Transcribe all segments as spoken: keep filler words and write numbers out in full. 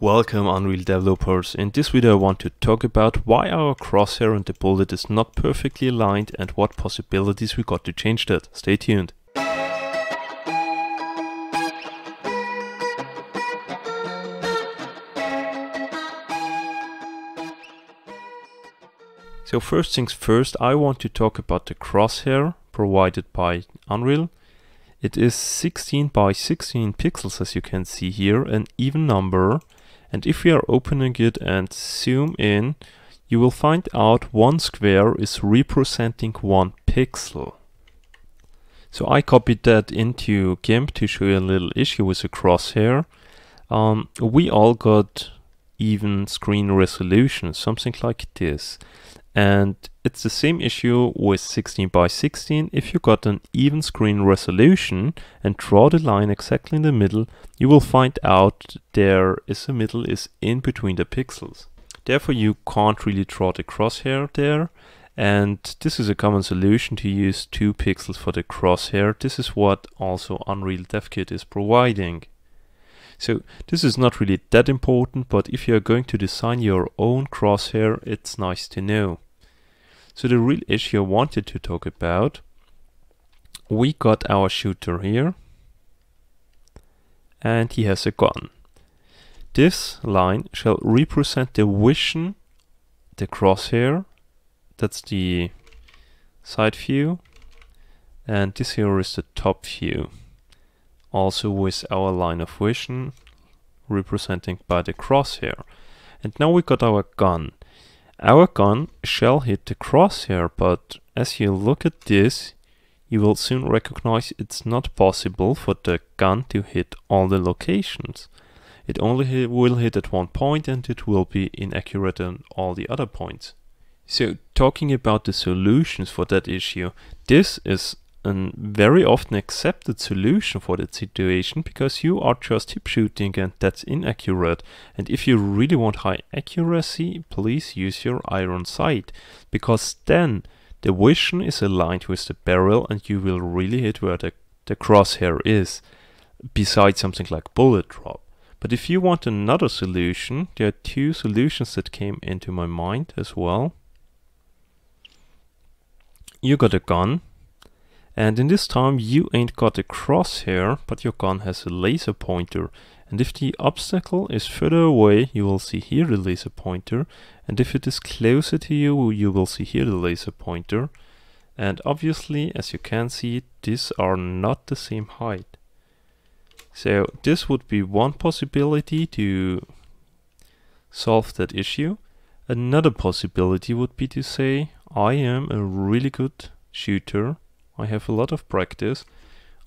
Welcome Unreal developers. In this video I want to talk about why our crosshair on the bullet is not perfectly aligned and what possibilities we got to change that. Stay tuned. So first things first, I want to talk about the crosshair provided by Unreal. It is sixteen by sixteen pixels, as you can see here, an even number. And if we are opening it and zoom in, you will find out one square is representing one pixel. So I copied that into GIMP to show you a little issue with the crosshair. Um, we all got even screen resolution, something like this. And it's the same issue with sixteen by sixteen. If you got an even screen resolution and draw the line exactly in the middle, you will find out there is a middle is in between the pixels. Therefore you can't really draw the crosshair there. And this is a common solution to use two pixels for the crosshair. This is what also Unreal DevKit is providing. So this is not really that important, but if you are going to design your own crosshair, it's nice to know. So the real issue I wanted to talk about, we got our shooter here and he has a gun. This line shall represent the vision, the crosshair, that's the side view, and this here is the top view. Also with our line of vision representing by the crosshair. And now we got our gun. Our gun shall hit the crosshair, but as you look at this, you will soon recognize it's not possible for the gun to hit all the locations. It only hit, will hit at one point and it will be inaccurate on all the other points. So talking about the solutions for that issue, this is a very often accepted solution for that situation because you are just hip shooting and that's inaccurate. And if you really want high accuracy, please use your iron sight, because then the vision is aligned with the barrel and you will really hit where the, the crosshair is, besides something like bullet drop. But if you want another solution, there are two solutions that came into my mind as well. You got a gun. And in this time you ain't got a crosshair, but your gun has a laser pointer. And if the obstacle is further away, you will see here the laser pointer. And if it is closer to you, you will see here the laser pointer. And obviously, as you can see, these are not the same height. So this would be one possibility to solve that issue. Another possibility would be to say, I am a really good shooter. I have a lot of practice,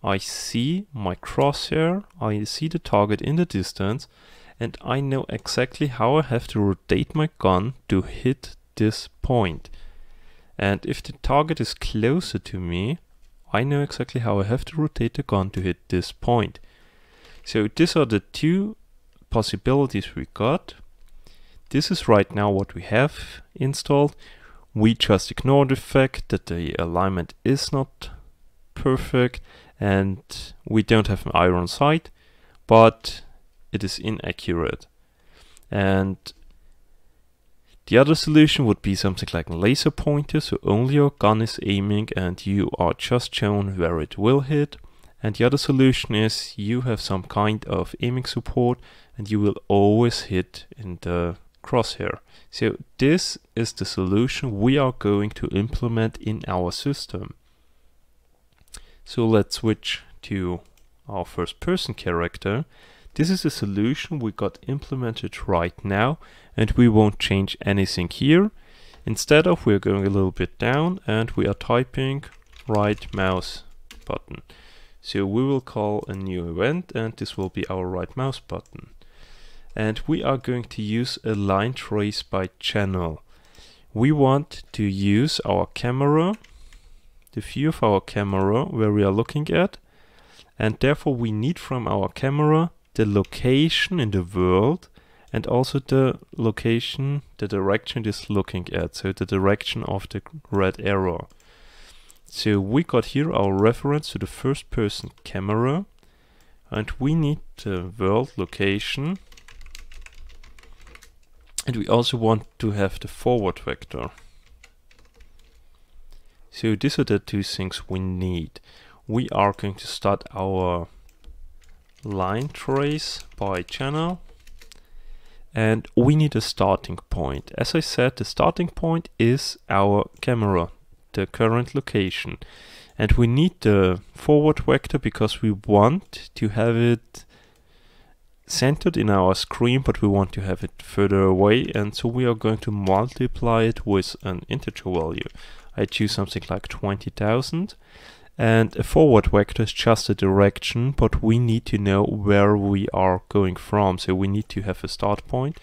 I see my crosshair, I see the target in the distance, and I know exactly how I have to rotate my gun to hit this point. And if the target is closer to me, I know exactly how I have to rotate the gun to hit this point. So these are the two possibilities we got. This is right now what we have installed. We just ignore the fact that the alignment is not perfect and we don't have an iron sight, but it is inaccurate. And the other solution would be something like a laser pointer, so only your gun is aiming and you are just shown where it will hit. And the other solution is you have some kind of aiming support and you will always hit in the crosshair. So this is the solution we are going to implement in our system. So let's switch to our first person character. This is a solution we got implemented right now and we won't change anything here. Instead of, we're going a little bit down and we are typing right mouse button. So we will call a new event and this will be our right mouse button. And we are going to use a line trace by channel. We want to use our camera, the view of our camera where we are looking at, and therefore we need from our camera the location in the world and also the location, the direction it is looking at, so the direction of the red arrow. So we got here our reference to the first person camera and we need the world location And we also want to have the forward vector. So these are the two things we need. We are going to start our line trace by channel, and we need a starting point. As I said, the starting point is our camera, the current location, and we need the forward vector because we want to have it centered in our screen, but we want to have it further away, and so we are going to multiply it with an integer value. I choose something like twenty thousand, and a forward vector is just a direction, but we need to know where we are going from, so we need to have a start point,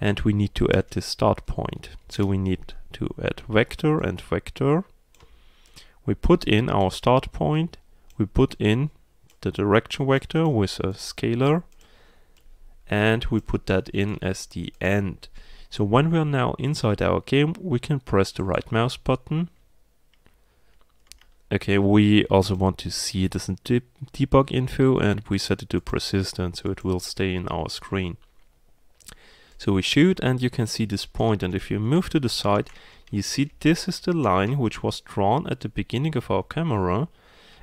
and we need to add this start point. So we need to add vector and vector. We put in our start point, we put in the direction vector with a scalar, and we put that in as the end. So when we are now inside our game, we can press the right mouse button. Okay, we also want to see this in de debug info, and we set it to persistent, so it will stay in our screen. So we shoot, and you can see this point, and if you move to the side, you see this is the line which was drawn at the beginning of our camera,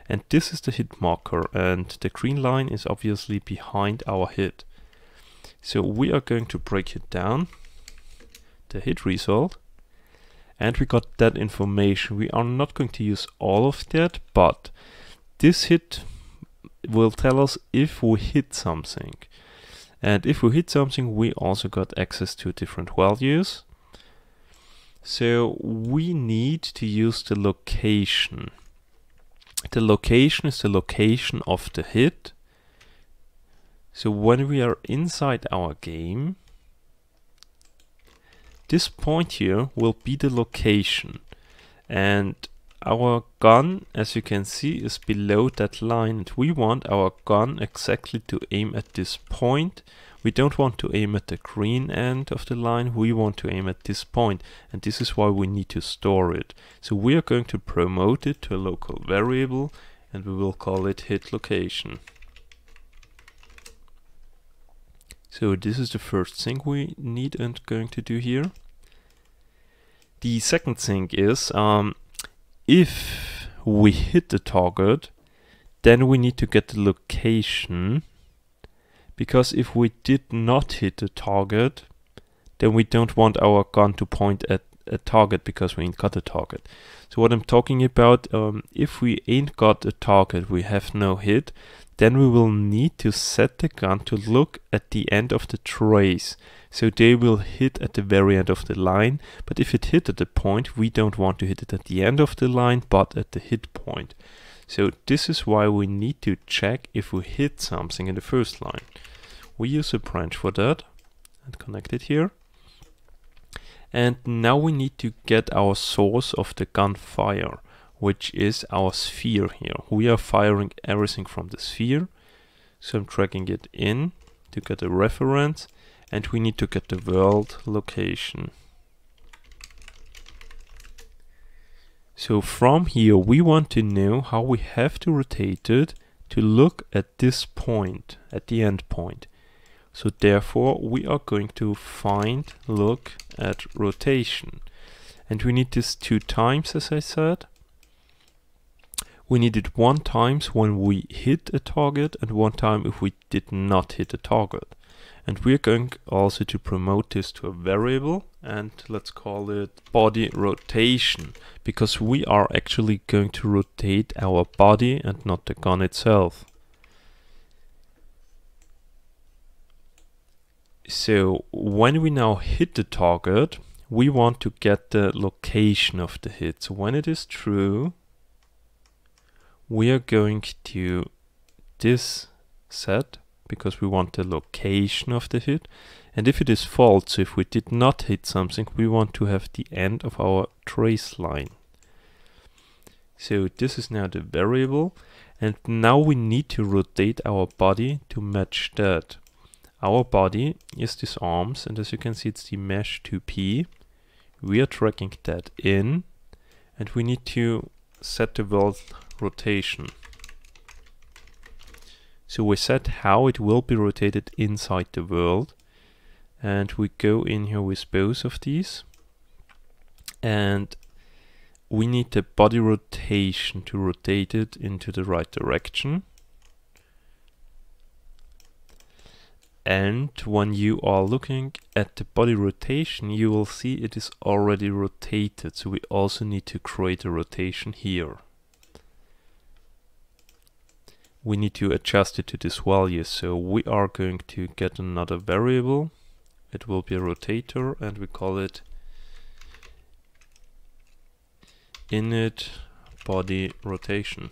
and this is the hit marker, and the green line is obviously behind our hit. So we are going to break it down, the hit result, and we got that information. We are not going to use all of that, but this hit will tell us if we hit something. And if we hit something, we also got access to different values. So we need to use the location. The location is the location of the hit. So when we are inside our game, this point here will be the location, and our gun, as you can see, is below that line, and we want our gun exactly to aim at this point. We don't want to aim at the green end of the line, we want to aim at this point, and this is why we need to store it. So we are going to promote it to a local variable, and we will call it hit location. So this is the first thing we need and going to do here. The second thing is, um, if we hit the target, then we need to get the location, because if we did not hit the target, then we don't want our gun to point at a target because we ain't got a target. So what I'm talking about, um, if we ain't got a target, we have no hit, then we will need to set the gun to look at the end of the trace. So they will hit at the very end of the line, but if it hit at the point, we don't want to hit it at the end of the line, but at the hit point. So this is why we need to check if we hit something in the first line. We use a branch for that and connect it here. And now we need to get our source of the gunfire, which is our sphere here. We are firing everything from the sphere. So I'm dragging it in to get a reference, and we need to get the world location. So from here we want to know how we have to rotate it to look at this point, at the end point. So therefore we are going to find look at rotation. And we need this two times, as I said. We need it one time when we hit a target and one time if we did not hit a target. And we're going also to promote this to a variable, and let's call it body rotation, because we are actually going to rotate our body and not the gun itself. So when we now hit the target, we want to get the location of the hit. So when it is true, we are going to this set, because we want the location of the hit, and if it is false, so if we did not hit something, we want to have the end of our trace line. So this is now the variable, and now we need to rotate our body to match that. Our body is these arms, and as you can see, it's the mesh two P. We are tracking that in, and we need to set the world rotation. So we set how it will be rotated inside the world, and we go in here with both of these, and we need the body rotation to rotate it into the right direction. And when you are looking at the body rotation, you will see it is already rotated, so we also need to create a rotation here. We need to adjust it to this value, so we are going to get another variable. It will be a rotator, and we call it init body rotation.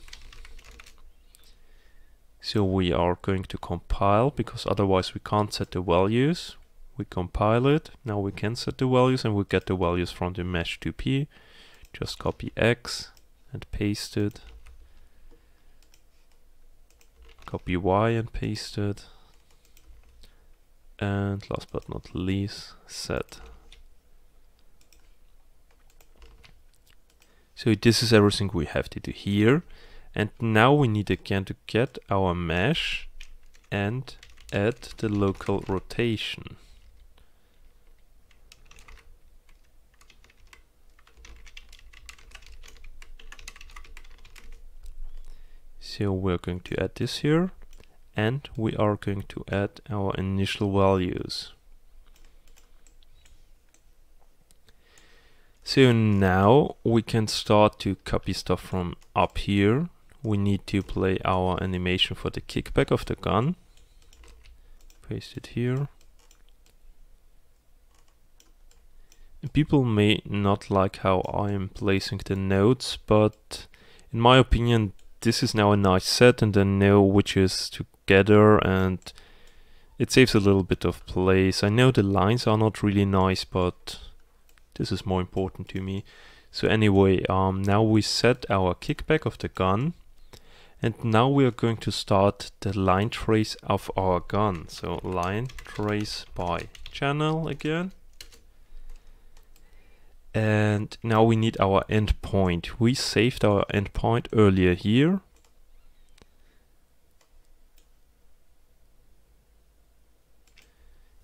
So we are going to compile, because otherwise we can't set the values. We compile it, now we can set the values, and we get the values from the mesh two P. Just copy X and paste it. Copy Y and paste it. And last but not least, set. So this is everything we have to do here. And now we need again to get our mesh and add the local rotation. So we're going to add this here, and we are going to add our initial values. So now we can start to copy stuff from up here. We need to play our animation for the kickback of the gun. Paste it here. People may not like how I am placing the nodes, but in my opinion this is now a nice set, and I know which is together, and it saves a little bit of place. I know the lines are not really nice, but this is more important to me. So anyway, um, now we set our kickback of the gun, and now we are going to start the line trace of our gun. So line trace by channel again. And now we need our endpoint. We saved our endpoint earlier here.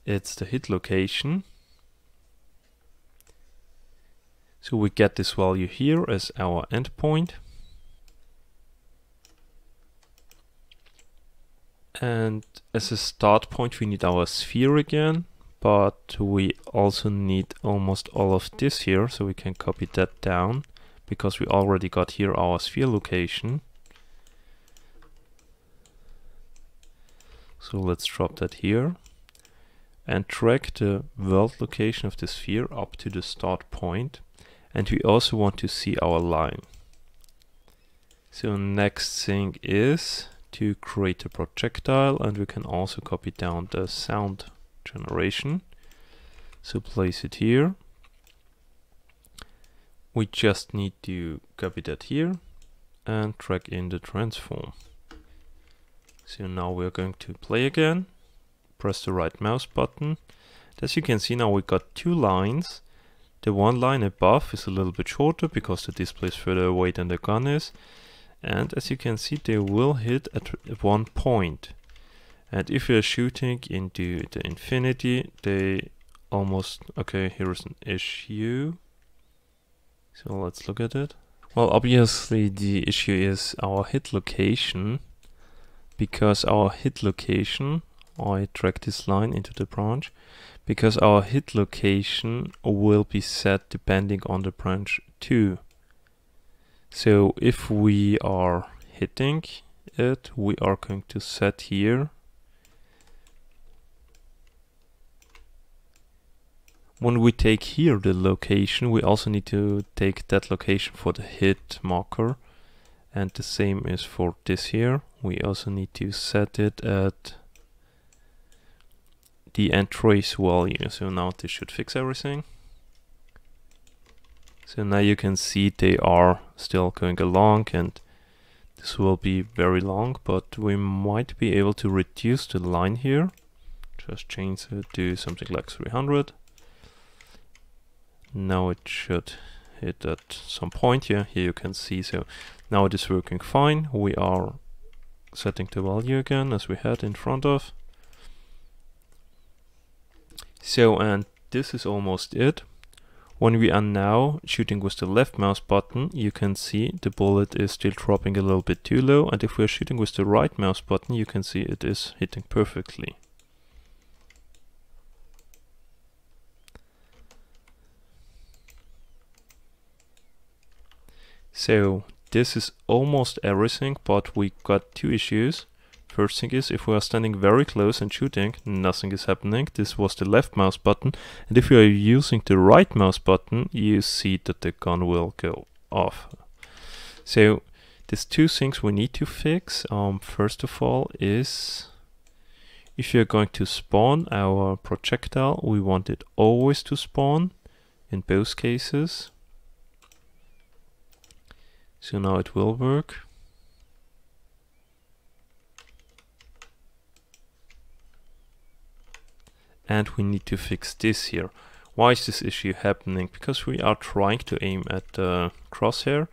It's the hit location. So we get this value here as our endpoint. And as a start point, we need our sphere again, but we also need almost all of this here, so we can copy that down, because we already got here our sphere location. So let's drop that here and drag the world location of the sphere up to the start point. And we also want to see our line. So next thing is to create a projectile, and we can also copy down the sound generation. So place it here. We just need to copy that here and drag in the transform. So now we're going to play again. Press the right mouse button. As you can see, now we got two lines. The one line above is a little bit shorter because the display is further away than the gun is. And as you can see, they will hit at one point. And if you're shooting into the infinity, they almost... Okay, here is an issue. So let's look at it. Well, obviously the issue is our hit location. Because our hit location... I drag this line into the branch, because our hit location will be set depending on the branch too. So if we are hitting it, we are going to set here when we take here the location. We also need to take that location for the hit marker, and the same is for this here. We also need to set it at the end trace value. So now this should fix everything. So now you can see they are still going along, and this will be very long, but we might be able to reduce the line here. Just change it to something like three hundred. Now it should hit at some point here. Here you can see, so now it is working fine. We are setting the value again as we had in front of. So, and this is almost it. When we are now shooting with the left mouse button, you can see the bullet is still dropping a little bit too low, and if we are shooting with the right mouse button, you can see it is hitting perfectly. So this is almost everything, but we got two issues. First thing is, if we are standing very close and shooting, nothing is happening. This was the left mouse button, and if you are using the right mouse button, you see that the gun will go off. So there's two things we need to fix. Um, first of all is, if you're going to spawn our projectile, we want it always to spawn in both cases. So now it will work. And we need to fix this here. Why is this issue happening? Because we are trying to aim at the crosshair,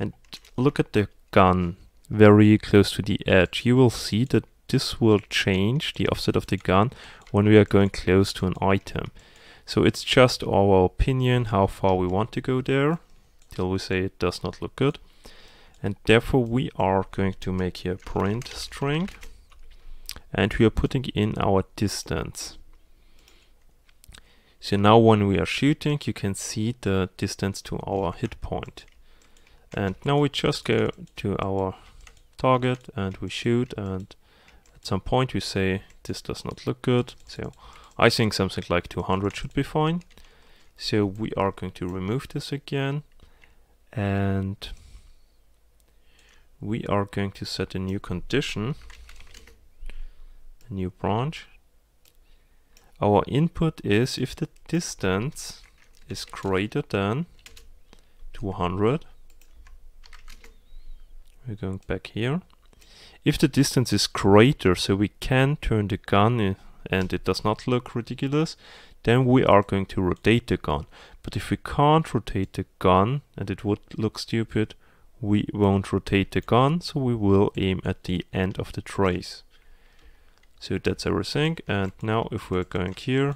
and look at the gun very close to the edge. You will see that this will change the offset of the gun when we are going close to an item. So it's just our opinion how far we want to go there, till we say it does not look good. And therefore we are going to make here print string, and we are putting in our distance. So now when we are shooting, you can see the distance to our hit point. And now we just go to our target and we shoot, and at some point we say this does not look good. So I think something like two hundred should be fine. So we are going to remove this again, and we are going to set a new condition, a new branch. Our input is, if the distance is greater than two hundred, we're going back here. If the distance is greater, so we can turn the gun and it does not look ridiculous, then we are going to rotate the gun. But if we can't rotate the gun and it would look stupid, we won't rotate the gun, so we will aim at the end of the trace. So that's everything, and now if we're going here,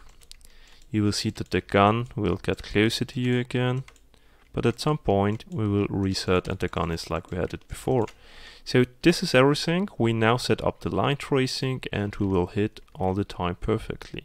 you will see that the gun will get closer to you again, but at some point we will reset and the gun is like we had it before. So this is everything. We now set up the line tracing and we will hit all the time perfectly.